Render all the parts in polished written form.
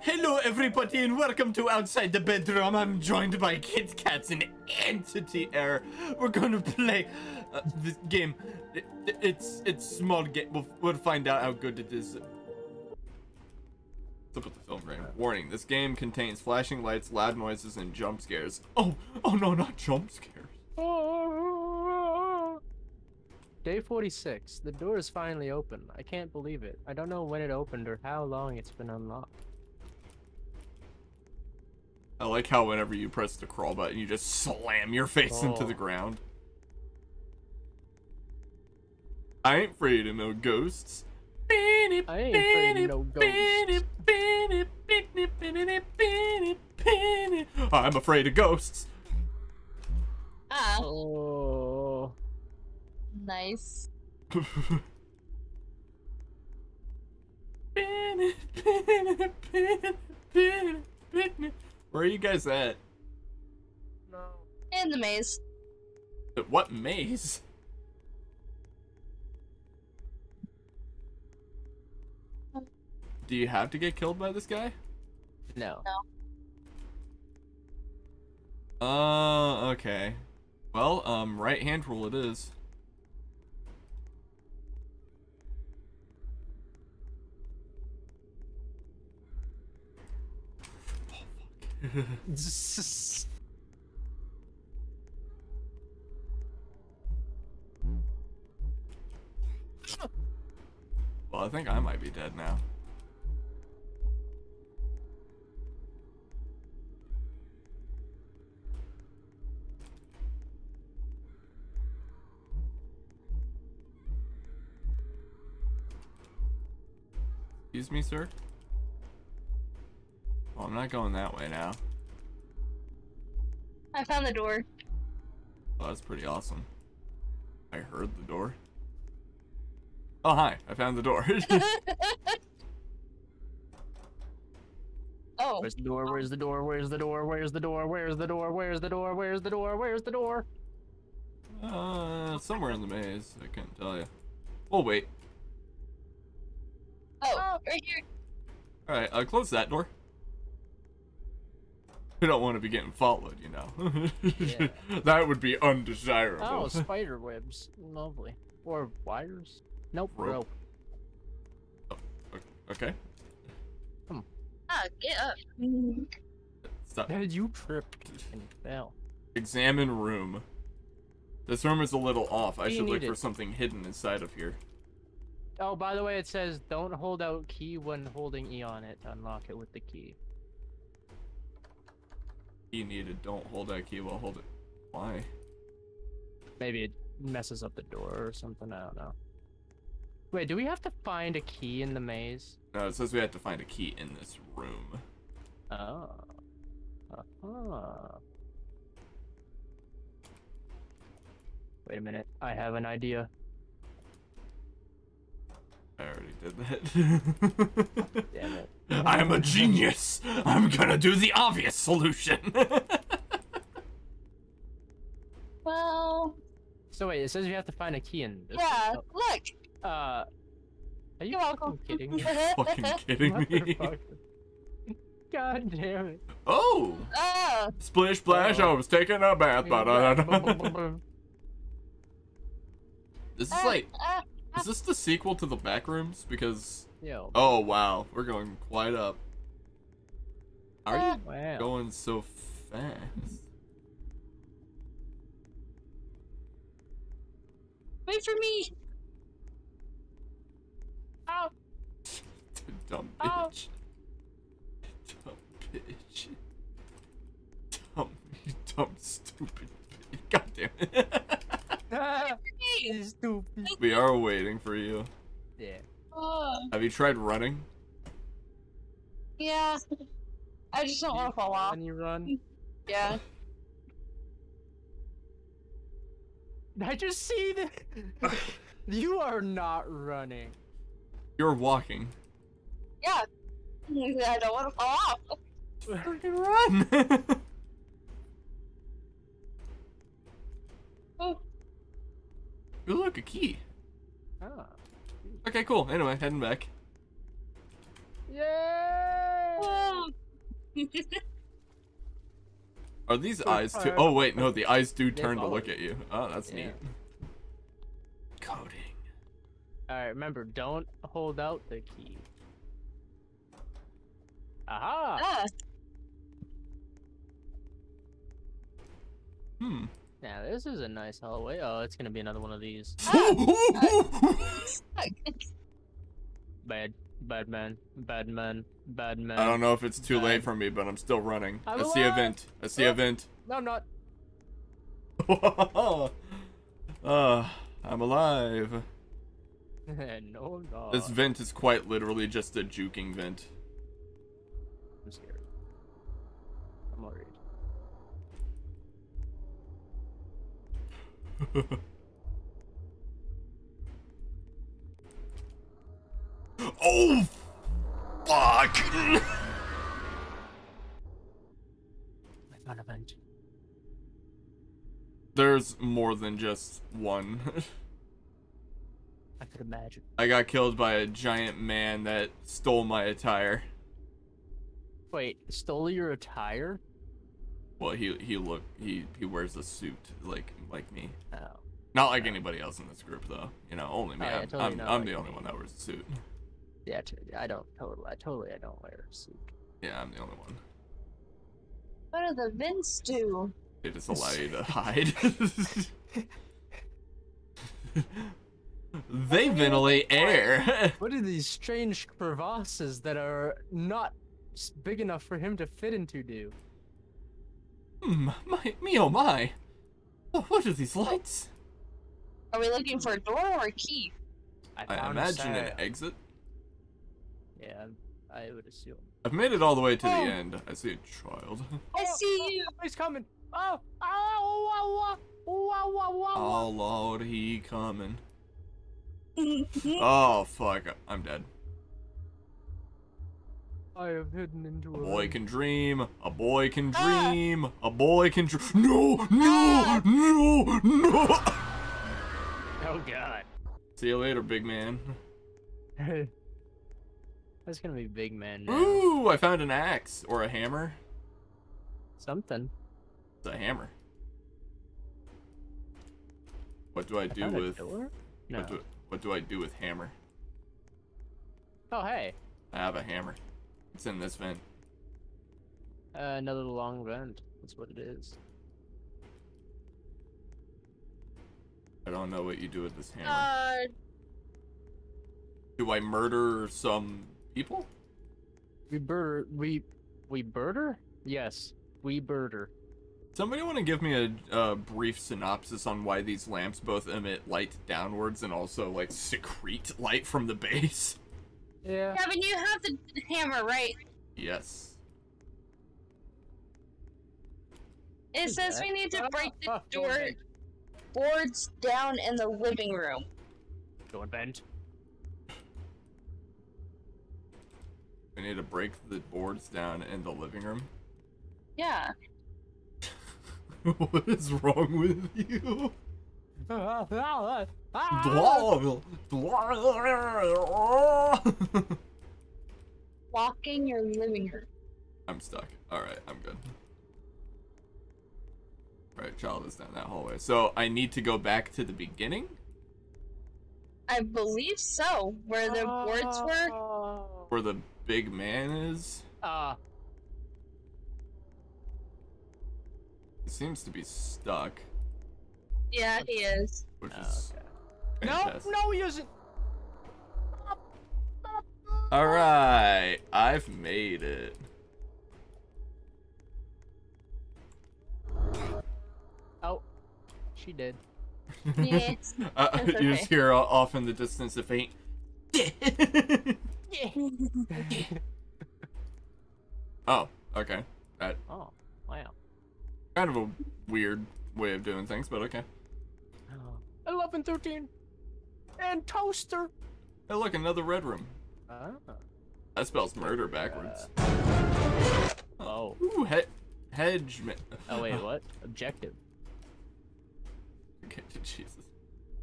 Hello everybody and welcome to Outside the Bedroom. I'm joined by Kit Kats and Entity Error. We're gonna play this game. It's small game. We'll find out how good it is. Look at the film frame. Warning, this game contains flashing lights, loud noises, and jump scares. Oh no, not jump scares. Day 46. The door is finally open. I can't believe it. I don't know when it opened or how long it's been unlocked. I like how whenever you press the crawl button, you just slam your face into the ground. I ain't afraid of no ghosts. I ain't afraid of no ghosts. I'm afraid of ghosts. Oh. Nice. Where are you guys at? No. In the maze. What maze? Do you have to get killed by this guy? No. No. Okay. Well, right hand rule it is. Well, I think I might be dead now. Excuse me, sir? Well, I'm not going that way now. I found the door. Oh, that's pretty awesome. I heard the door. Oh, hi. I found the door. Oh. Where's the door? Where's the door? Where's the door? Where's the door? Where's the door? Where's the door? Where's the door? Where's the door? Somewhere in the maze. I couldn't tell you. We'll wait. Oh, right here. Alright, close that door. We don't want to be getting followed, you know. Yeah. That would be undesirable. Oh, spider webs. Lovely. Or wires? Nope, rope. Oh, okay. Come on. Ah, get up. Stop. How did you trip and fell? Examine room. This room is a little off. I should look for something hidden inside of here. Oh, by the way, it says don't hold out key when holding E on it to unlock it with the key. Key needed. Don't hold out key while holding. Why? Maybe it messes up the door or something. I don't know. Wait, do we have to find a key in the maze? No, it says we have to find a key in this room. Oh. Uh-huh. Wait a minute. I have an idea. I already did that. Damn it. I'm a genius. I'm gonna do the obvious solution. Well. So wait, it says you have to find a key in this. Yeah, look. Are you fucking kidding me? Fucking kidding me. God damn it. Oh. Oh. Splish splash. Oh. I was taking a bath. This is like. Is this the sequel to The Backrooms? Because... Yo. Oh, wow. We're going quite up. Are you going so fast? Wait for me! Ow! Dumb bitch. Dumb bitch. Dumb, you dumb, stupid bitch. God damn it. We are waiting for you. Yeah. Have you tried running? Yeah. I just don't want to fall off. Can you run? Yeah. I just see that. You are not running. You're walking. Yeah. I don't want to fall off. Freaking run. Ooh, look, a key. Oh. Okay, cool. Anyway, heading back. Yay! Whoa. Are these so eyes too? Oh wait, no, the eyes do turn to look at you. Oh, that's neat. Coding. All right, remember, don't hold out the key. Aha. Hmm. Now this is a nice hallway. Oh, it's gonna be another one of these. Bad man. I don't know if it's too late for me, but I'm still running. I see a vent. No, I'm not. I'm alive. No, I'm not. This vent is quite literally just a juking vent. I'm scared. I'm worried. Oh, fuck! I found a vent. There's more than just one. I could imagine. I got killed by a giant man that stole my attire. Wait, stole your attire? Well, he wears a suit like me. Oh. Not like anybody else in this group though. You know, only me. I'm the only one that wears a suit. Yeah, I don't wear a suit. Yeah, I'm the only one. What do the vents do? They just allow you to hide. They ventilate air. What are these strange crevasses that are not big enough for him to fit into do? Hmm, oh my. What are these lights? Are we looking for a door or a key? I imagine an exit. Yeah, I would assume. I've made it all the way to the end. I see a child. I see you. He's coming. Oh, oh Lord, he coming. Oh fuck, I'm dead. I have hidden into a boy can dream. A boy can dream. A boy can dream. No. Oh god. See you later, big man. That's gonna be big man now. Ooh, I found an axe or a hammer. Something. It's a hammer. What do I do with door? No. What do I do with hammer? Oh hey. I have a hammer. It's in this vent. Another long vent. That's what it is. I don't know what you do with this hammer. Do I murder some people? We murder? Yes, we murder. Somebody want to give me a brief synopsis on why these lamps both emit light downwards and also like secrete light from the base? Yeah. Kevin, you have the hammer, right? Yes. It says we need to break the door boards down in the living room. Go and bend. We need to break the boards down in the living room? Yeah. What is wrong with you? Walking your living room. I'm stuck. Alright, I'm good. Alright, child is down that hallway. So I need to go back to the beginning? I believe so. Where the boards were? Where the big man is? He seems to be stuck. Yeah, he is. Which is fantastic. No, he isn't. Alright, I've made it. Oh, she did. Yeah. Okay. You just hear off in the distance the faint. Oh, okay. That. Oh, wow. Kind of a weird way of doing things, but okay. 11, 13, and toaster. Hey, look, another red room. That spells murder backwards. Oh. Ooh, hedge. Oh wait, what? Objective. Okay, Jesus.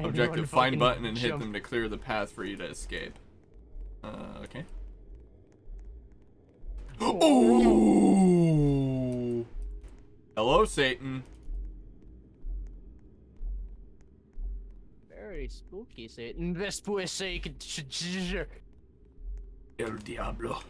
Objective: find button and hit them to clear the path for you to escape. Okay. Oh! Hello, Satan. Very spooky, Satan. El Diablo.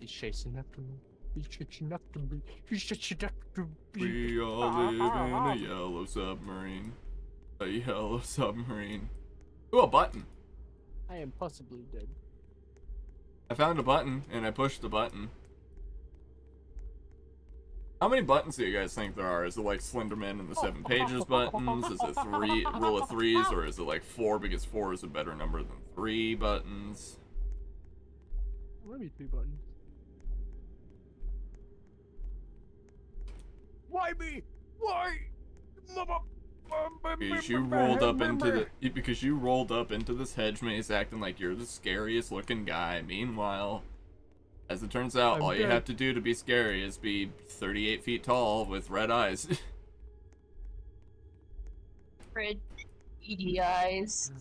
He's chasing after me. He's chasing after me. He's chasing after me. We all live in a yellow submarine. A yellow submarine. Ooh, a button. I am possibly dead. I found a button, and I pushed the button. How many buttons do you guys think there are? Is it like Slenderman and the 7 pages buttons? Is it rule of 3s, or is it like 4 because 4 is a better number than 3 buttons? Maybe 3 buttons. Why me? Why? Because you rolled up into the this hedge maze acting like you're the scariest looking guy. Meanwhile, as it turns out, all you have to do to be scary is be 38 feet tall with red eyes. Red meaty eyes.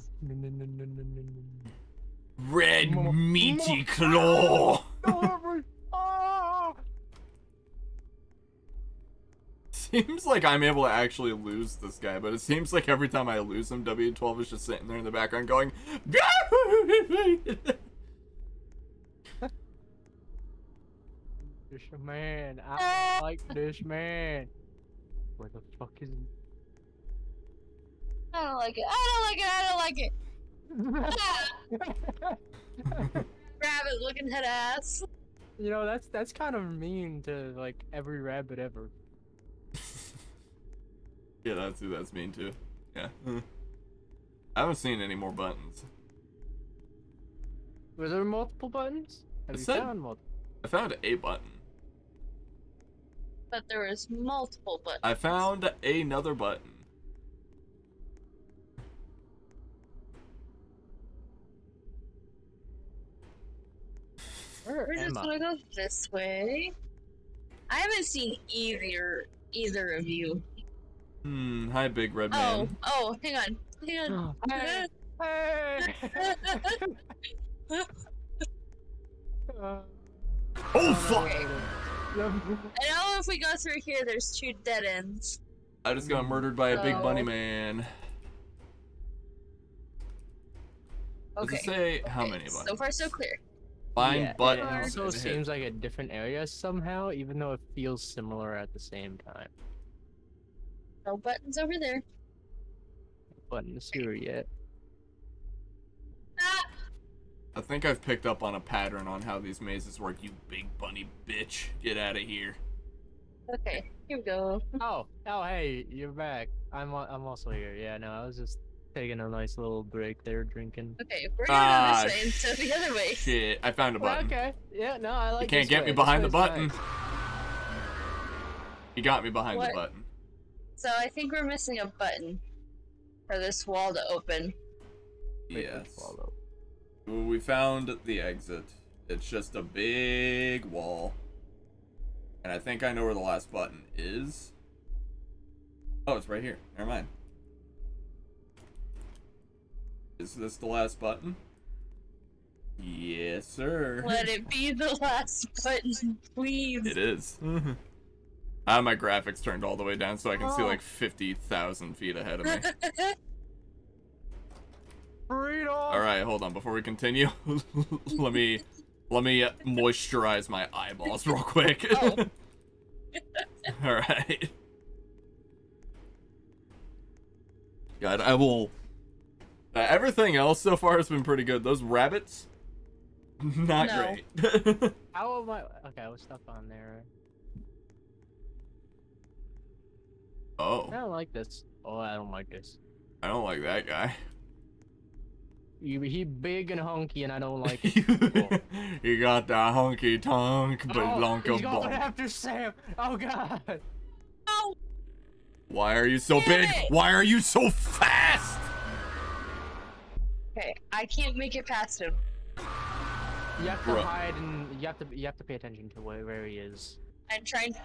Red meaty claw. Seems like I'm able to actually lose this guy, but it seems like every time I lose him, W12 is just sitting there in the background going, this man, I don't like this man. Where the fuck is he? I don't like it. I don't like it. Rabbit looking head ass. You know, that's kind of mean to like every rabbit ever. Yeah, that's mean too. Yeah. I haven't seen any more buttons. Were there multiple buttons? Have you found multiple? I found a button. But there is multiple buttons. I found another button. We're just gonna go this way. I haven't seen either of you. Hmm, hi, big red man. Oh, hang on. Hey! Oh, fuck! Okay. I know if we go through here, there's 2 dead ends. I just got murdered by a big bunny man. Okay. Does it say how many buttons? So far, so clear. Find buttons. It also seems like a different area somehow, even though it feels similar at the same time. No buttons over there. No buttons here yet. Ah! I think I've picked up on a pattern on how these mazes work, you big bunny bitch. Get out of here. Okay, here we go. Oh, hey, you're back. I'm also here. Yeah, no, I was just taking a nice little break there, drinking. Okay, we're gonna go this way instead of the other way. Shit, I found a button. Okay, yeah, no, I like it. You can't get me behind the button. Nice. You got me behind the button. So I think we're missing a button for this wall to open. Yes. Well, we found the exit. It's just a big wall. And I think I know where the last button is. Oh, it's right here. Never mind. Is this the last button? Yes, sir. Let it be the last button, please. It is. I have my graphics turned all the way down so I can see like 50,000 feet ahead of me. Freedom. All right, hold on. Before we continue, let me moisturize my eyeballs real quick. All right. God, I will. Everything else so far has been pretty good. Those rabbits, not great. How am I? Okay, what's up on there? Oh. I don't like this. Oh, I don't like this. I don't like that guy. He big and honky, and I don't like it. You got that honky tonk, belonka he's going after Sam. Oh God. Oh. Why are you so big? Why are you so fast? Okay, I can't make it past him. You have to hide, and you have to pay attention to where he is. I'm trying to.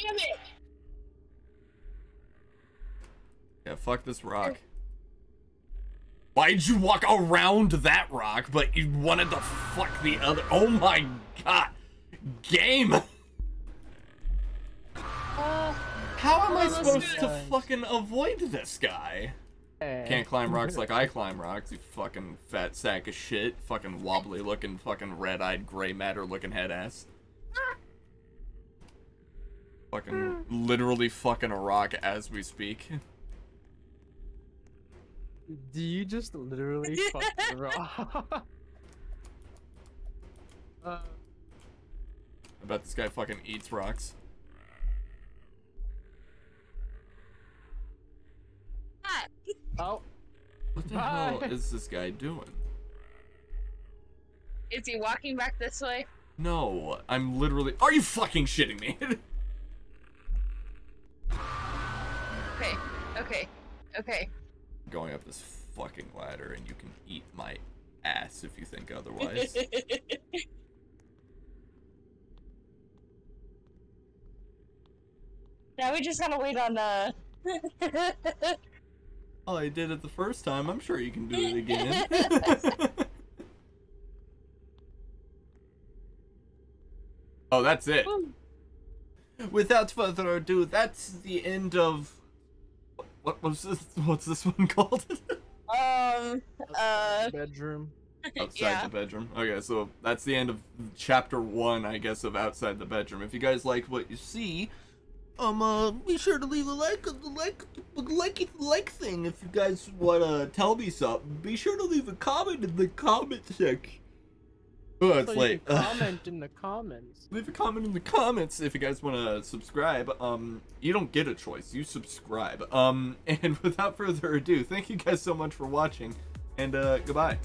Damn it. Yeah, fuck this rock. Why'd you walk around that rock, but you wanted to fuck the other? Oh my God. game. How am I supposed to fucking avoid this guy? Can't climb rocks like I climb rocks, you fucking fat sack of shit. Fucking wobbly looking, fucking red-eyed, gray matter looking head ass. Fucking literally fucking a rock as we speak. Do you just literally fuck the rock? I bet this guy fucking eats rocks. Oh. What the hell is this guy doing? Is he walking back this way? No, I'm literally— Are you fucking shitting me? Okay, okay, okay. Going up this fucking ladder and you can eat my ass if you think otherwise. Now we just gotta wait on Oh, I did it the first time. I'm sure you can do it again. Oh, that's it. Without further ado, that's the end of... What was this? What's this one called? Outside the Bedroom. Outside the Bedroom. Okay, so that's the end of chapter 1, I guess, of Outside the Bedroom. If you guys like what you see... be sure to leave a like thing if you guys wanna tell me something. Be sure to leave a comment in the comment section. Oh, it's late. Comment in the comments. Leave a comment in the comments if you guys wanna subscribe. You don't get a choice. You subscribe. And without further ado, thank you guys so much for watching, and goodbye.